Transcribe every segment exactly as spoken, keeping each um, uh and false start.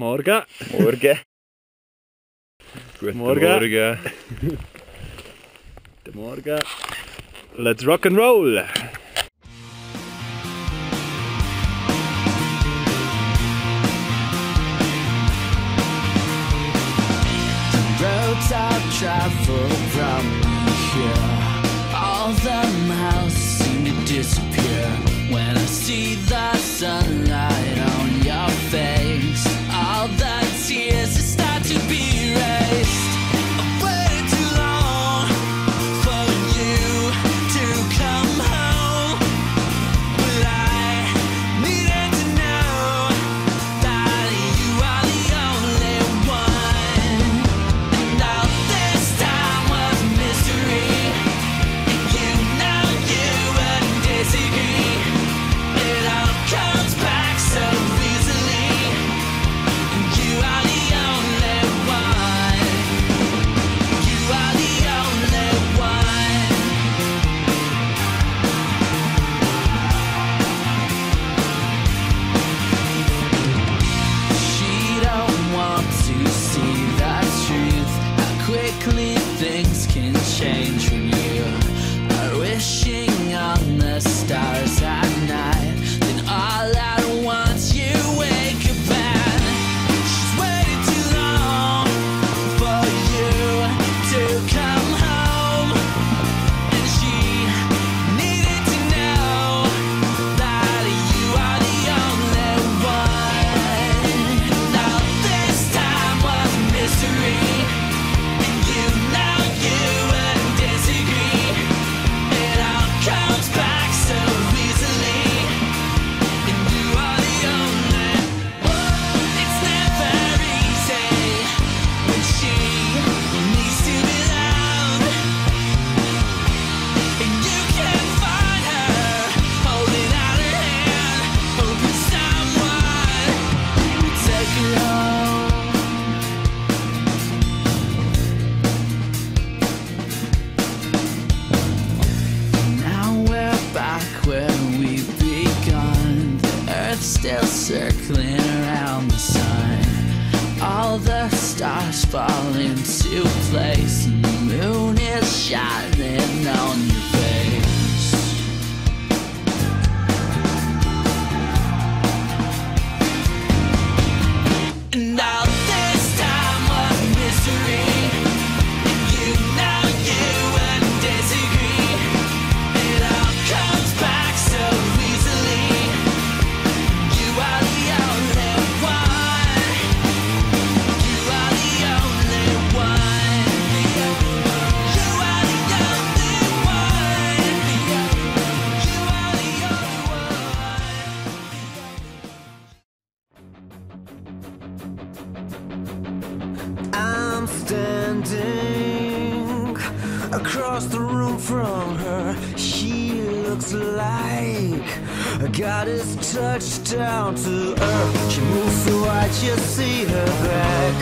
Morgen. Morgen. Guten Morgen. Morgen. Guten Morgen. Let's rock and roll. I've traveled from here, all the miles seem to disappear when I see the sunlight on your face. All the tears that start to be erased. I've waited too long for you to come home, but I needed to know that you are the only one. Still circling around the sun, all the stars fall into place, and the moon is shining on your face. And all this time of mystery, and you know you wouldn't disagree. It all comes back so across the room from her, she looks like a goddess touched down to earth. She moves so I just see her back.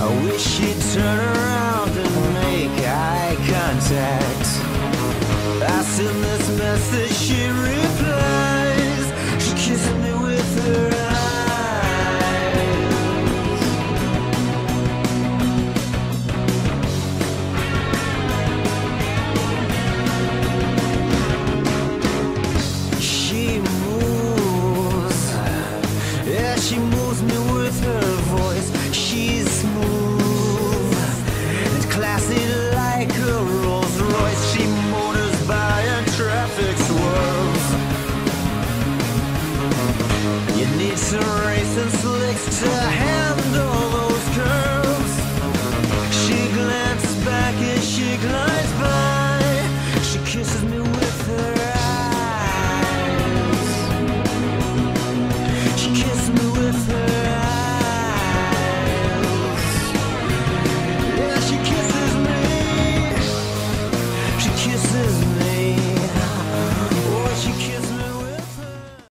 I wish she'd turn around and make eye contact. I send this message, she replies. She kisses me with her eyes. Racing slicks to hell.